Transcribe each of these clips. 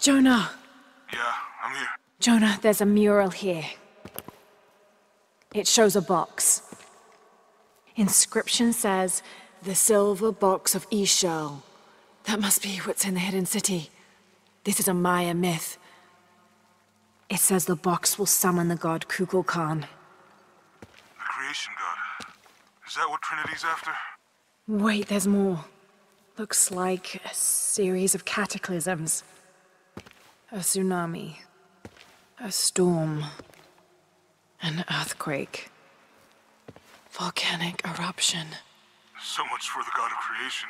Jonah! Yeah, I'm here. Jonah, there's a mural here. It shows a box. Inscription says, the silver box of Ix Chel. That must be what's in the hidden city. This is a Maya myth. It says the box will summon the god Kukulkan. The creation god. Is that what Trinity's after? Wait, there's more. Looks like a series of cataclysms. A tsunami. A storm. An earthquake. Volcanic eruption. So much for the god of creation.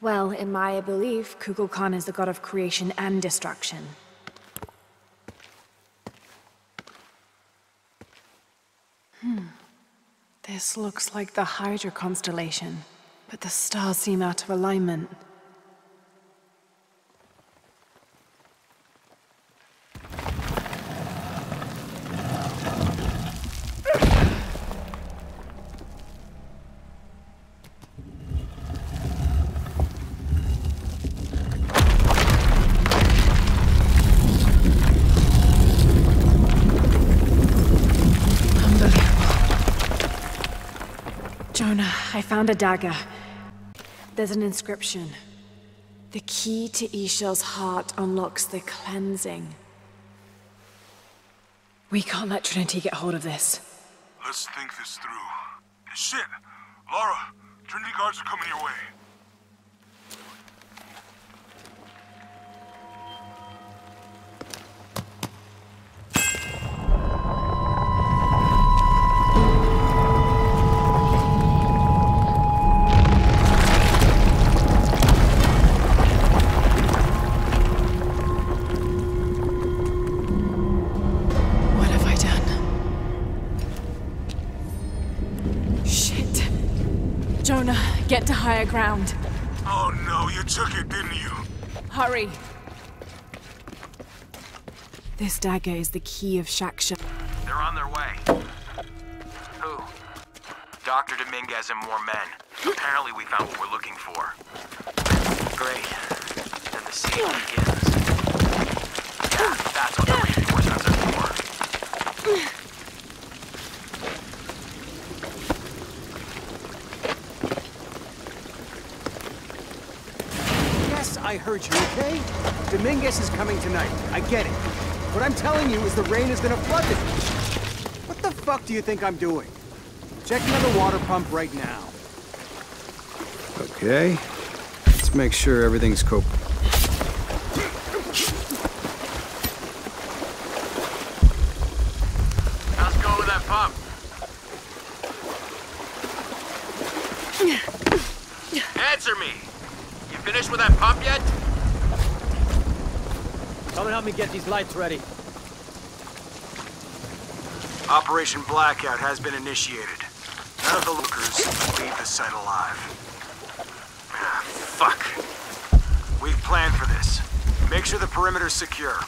Well, in my belief, Kukulkan is the god of creation and destruction. This looks like the Hydra constellation, but the stars seem out of alignment. I found a dagger. There's an inscription. The key to Ix Chel's heart unlocks the cleansing. We can't let Trinity get hold of this. Let's think this through. Shit! Lara! Trinity guards are coming your way. Get to higher ground. Oh no, you took it, didn't you? Hurry. This dagger is the key of Shaksha. They're on their way. Who? Dr. Dominguez and more men. Apparently we found what we're looking for. Great. Then the siege begins. Yeah, that's what the reinforcements are for. I heard you, okay? Dominguez is coming tonight. I get it. What I'm telling you is the rain is gonna flood the beach. What the fuck do you think I'm doing? Check another water pump right now. Okay. Let's make sure everything's cool. How's it going with that pump? Answer me! Finished with that pump yet? Come and help me get these lights ready. Operation Blackout has been initiated. None of the lookers leave the site alive. Ah, fuck. We've planned for this. Make sure the perimeter's secure.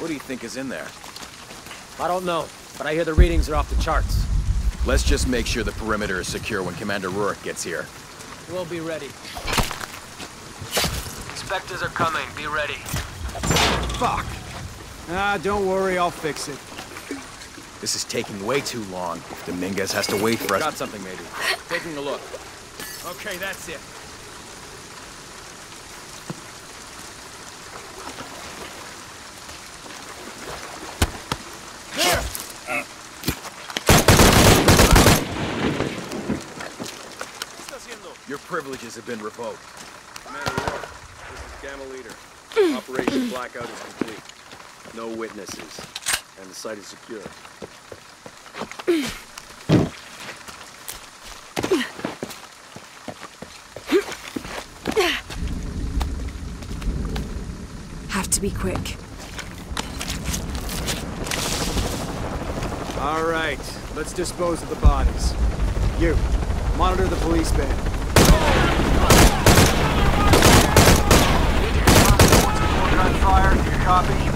What do you think is in there? I don't know, but I hear the readings are off the charts. Let's just make sure the perimeter is secure when Commander Rurik gets here. We'll be ready. Inspectors are coming. Be ready. Fuck. Ah, don't worry. I'll fix it. This is taking way too long. Dominguez has to wait for us. Got something, maybe. Taking a look. Okay, that's it. Your privileges have been revoked. Commander Rurik, this is Gamma Leader. Operation Blackout is complete. No witnesses. And the site is secure. Have to be quick. All right, let's dispose of the bodies. You, monitor the police van. Gunfire, do you copy?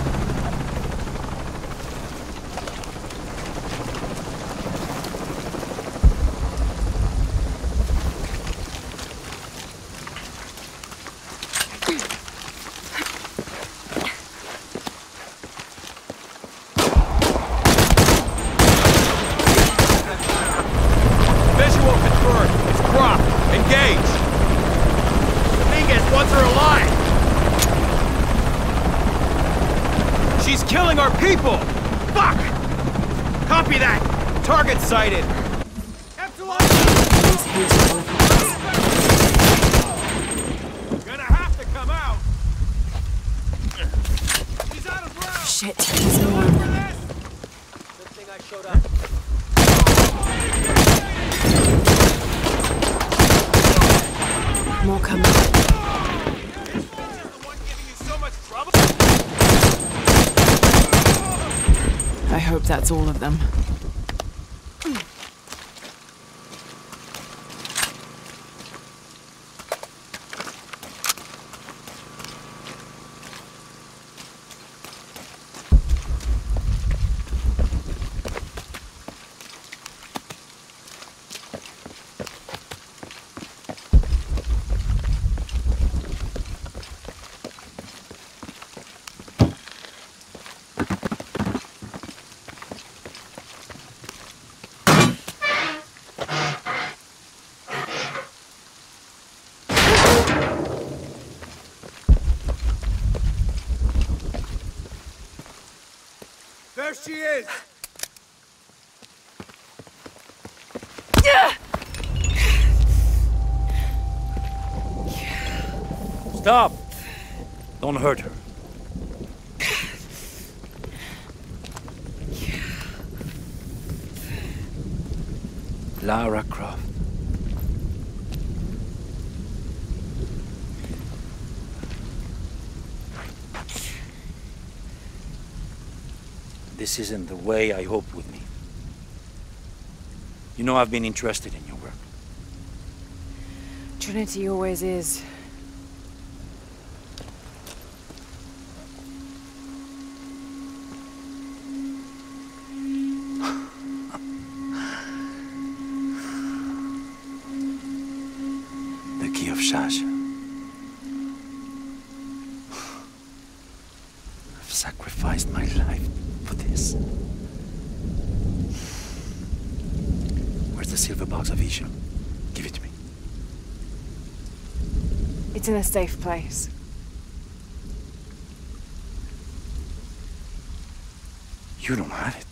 engaged. Dominguez wants her alive. She's killing our people. Fuck! Copy that. Target sighted. Epsilon. Gonna have to come out. She's out of round. Shit. Good thing I showed up. More coming. This one is the one giving you so much trouble. I hope that's all of them. There she is! Stop! Don't hurt her. Lara Croft. This isn't the way I hoped with me. You know I've been interested in your work. Trinity always is. The key of Shaksha. I've sacrificed my life. For this. Where's the silver box of Ix Chel? Give it to me. It's in a safe place. You don't have it.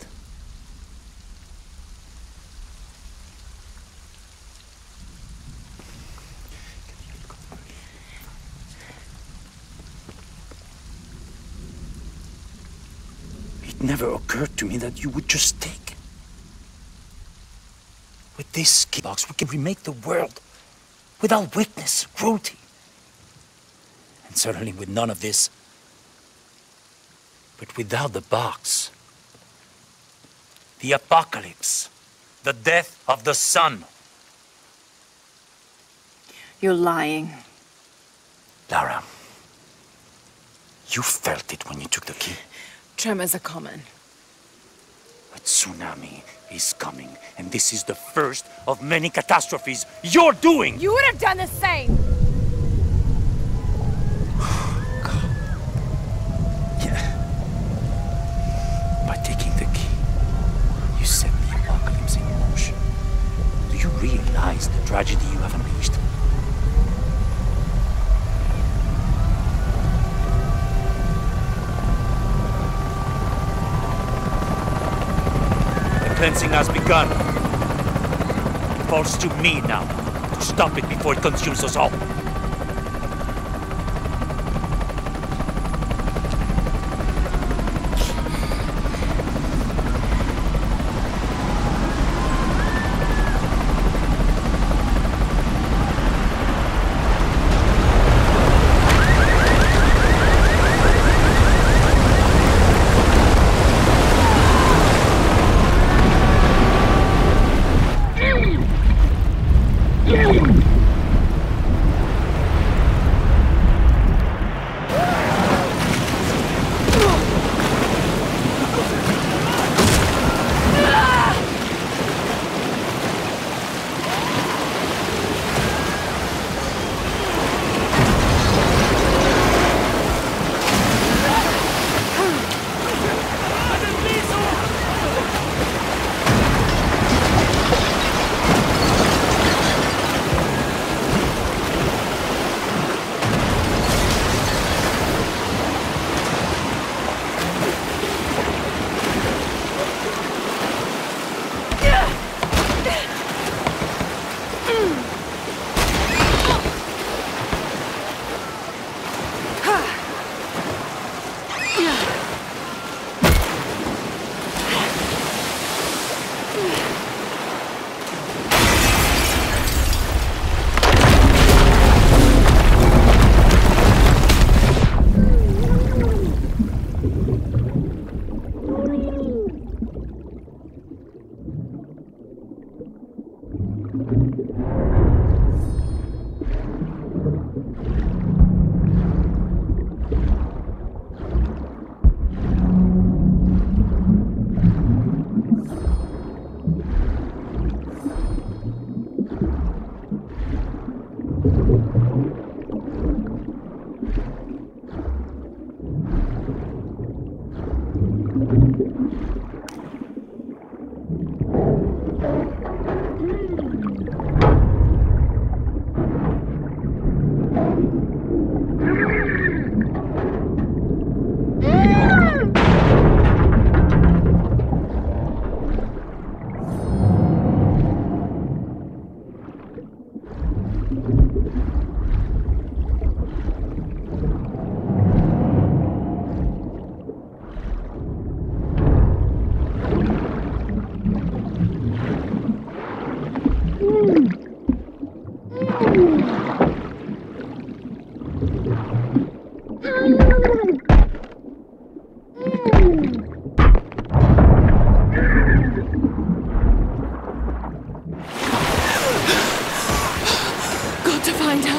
Never occurred to me that you would just take it. With this key box, we can remake the world without weakness, cruelty, and certainly with none of this. But without the box, the apocalypse, the death of the sun. You're lying. Lara, you felt it when you took the key. Tremors are common. A tsunami is coming, and this is the first of many catastrophes you're doing! You would have done the same! God. Yeah. By taking the key, you set the apocalypse in motion. Do you realize the tragedy you have unleashed? Cleansing has begun. It falls to me now to stop it before it consumes us all.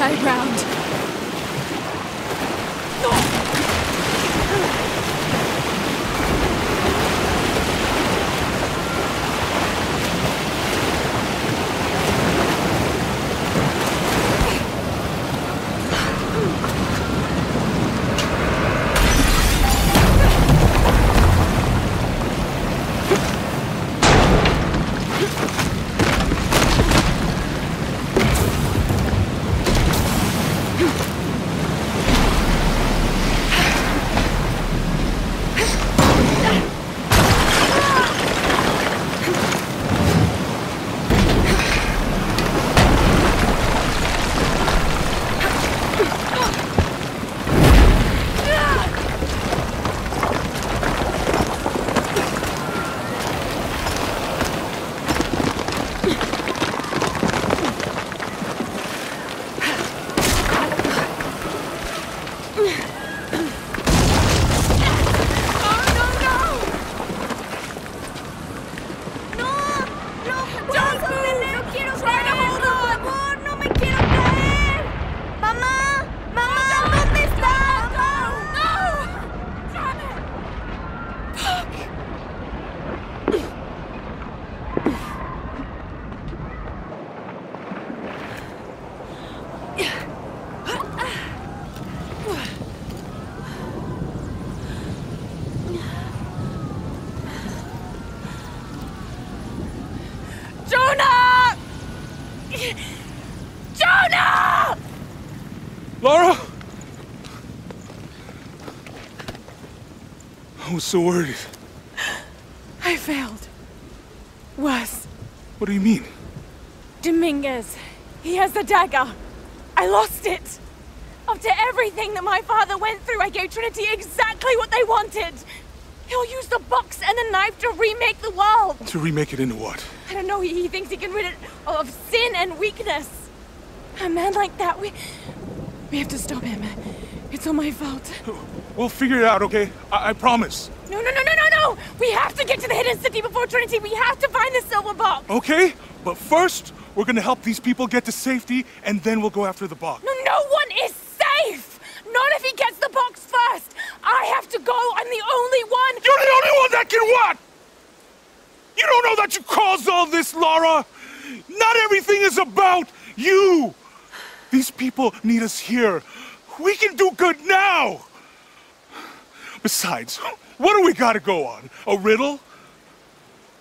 ally round. I was so worried. I failed. Was. What do you mean? Dominguez. He has the dagger. I lost it. After everything that my father went through, I gave Trinity exactly what they wanted. He'll use the box and the knife to remake the world. To remake it into what? I don't know. He thinks he can rid it of sin and weakness. A man like that, we have to stop him. It's all my fault. We'll figure it out, okay? I promise. No! We have to get to the hidden city before Trinity. We have to find the silver box. Okay, but first, we're gonna help these people get to safety, and then we'll go after the box. No one is safe! Not if he gets the box first! I have to go, I'm the only one! You're the only one that can what? You don't know that you caused all this, Lara! Not everything is about you! These people need us here. We can do good now! Besides, what do we gotta go on? A riddle?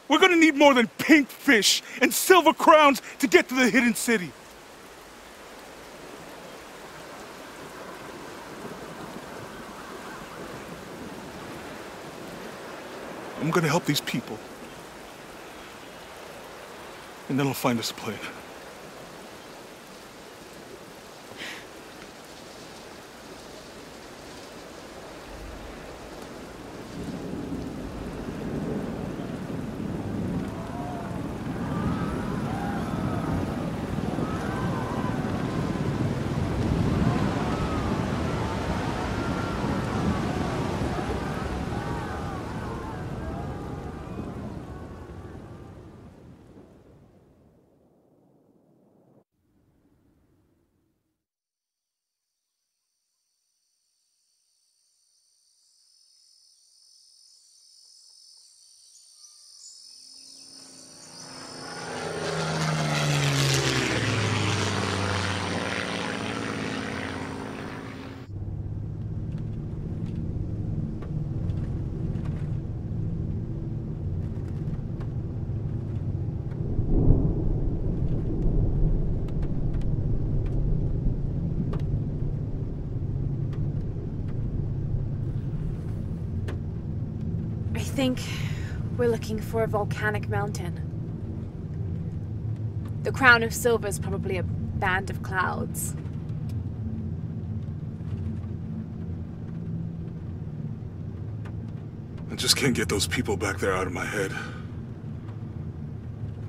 We're gonna need more than pink fish and silver crowns to get to the hidden city. I'm gonna help these people. And then I'll find us a plane. I think we're looking for a volcanic mountain. The crown of silver is probably a band of clouds. I just can't get those people back there out of my head.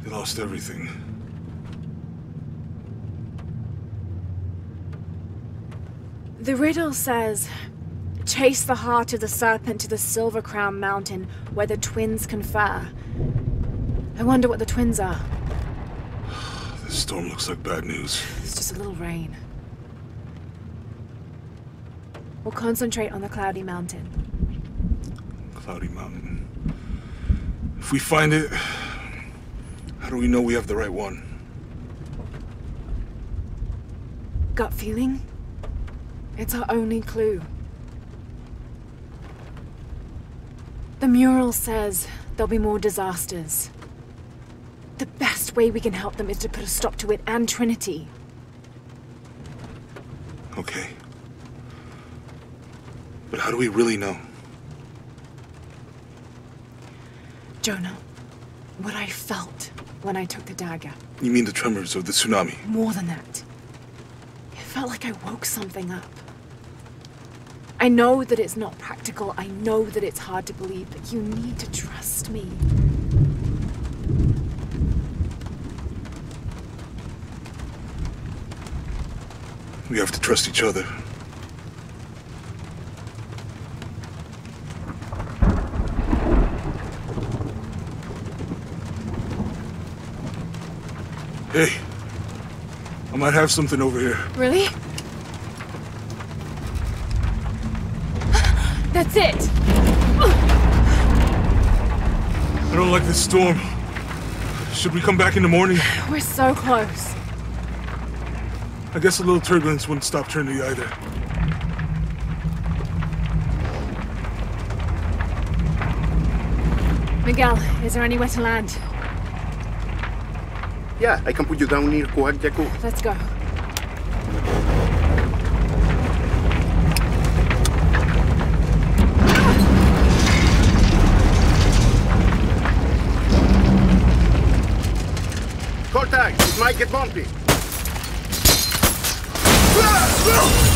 They lost everything. The riddle says, chase the heart of the serpent to the Silver Crown Mountain, where the twins confer. I wonder what the twins are. This storm looks like bad news. It's just a little rain. We'll concentrate on the Cloudy Mountain. Cloudy Mountain. If we find it, how do we know we have the right one? Gut feeling? It's our only clue. The mural says there'll be more disasters. The best way we can help them is to put a stop to it and Trinity. Okay. But how do we really know? Jonah, what I felt when I took the dagger. You mean the tremors of the tsunami? More than that. It felt like I woke something up. I know that it's not practical, I know that it's hard to believe, but you need to trust me. We have to trust each other. Hey, I might have something over here. Really? That's it! I don't like this storm. Should we come back in the morning? We're so close. I guess a little turbulence wouldn't stop Trinity either. Miguel, is there anywhere to land? Yeah, I can put you down near Coatzacoalcos. Let's go. Hold tight, it might get bumpy. No!